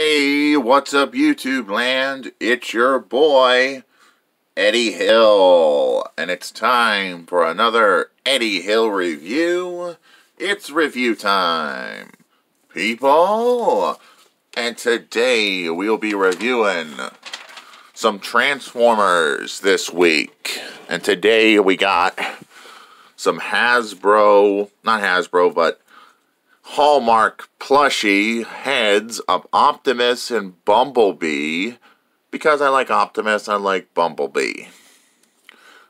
Hey, what's up YouTube land? It's your boy, Eddie Hill. And it's time for another Eddie Hill review. It's review time, people. And today we'll be reviewing some Transformers this week. And today we got some Hasbro, not Hasbro, but Hallmark plushie heads of Optimus and Bumblebee, because I like Optimus, I like Bumblebee.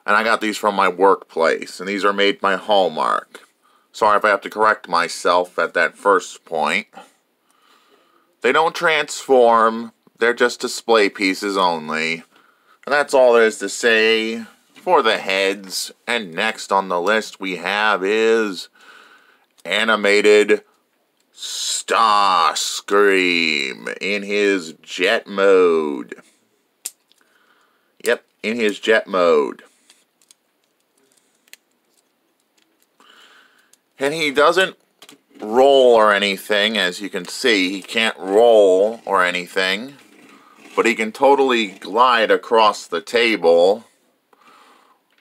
And I got these from my workplace, and these are made by Hallmark. Sorry if I have to correct myself at that first point. They don't transform, they're just display pieces only. And that's all there is to say for the heads. And next on the list we have is animated Starscream in his jet mode. Yep, in his jet mode. And he doesn't roll or anything, as you can see. He can't roll or anything, but he can totally glide across the table.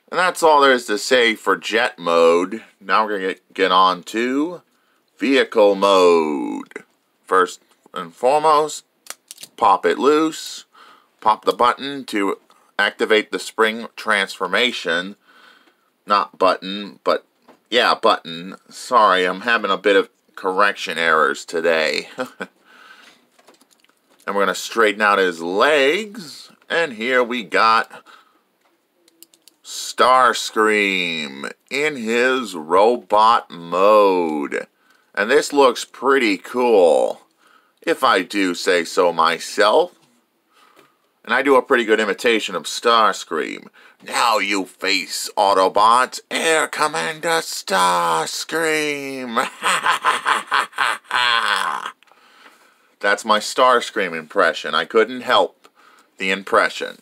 And that's all there is to say for jet mode. Now we're going to get on to vehicle mode. First and foremost, pop it loose. Pop the button to activate the spring transformation. Not button, but yeah, button. Sorry, I'm having a bit of correction errors today. And we're going to straighten out his legs. And here we got Starscream in his robot mode. And this looks pretty cool, if I do say so myself. And I do a pretty good imitation of Starscream. Now you face, Autobots, Air Commander Starscream. That's my Starscream impression. I couldn't help the impression.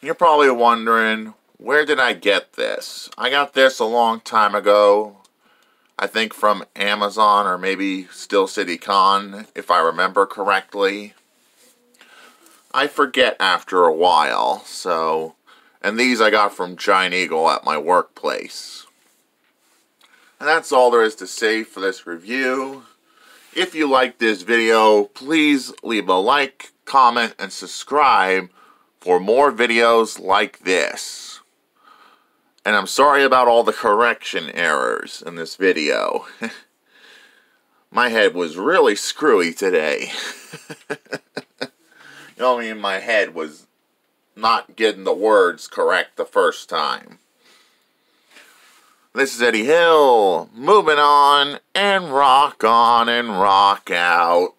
You're probably wondering, where did I get this? I got this a long time ago. I think from Amazon or maybe Steel City Con, if I remember correctly. I forget after a while, so. And these I got from Giant Eagle at my workplace. And that's all there is to say for this review. If you like this video, please leave a like, comment, and subscribe for more videos like this. And I'm sorry about all the correction errors in this video. My head was really screwy today. You know what I mean? My head was not getting the words correct the first time. This is Eddie Hill. Moving on and rock out.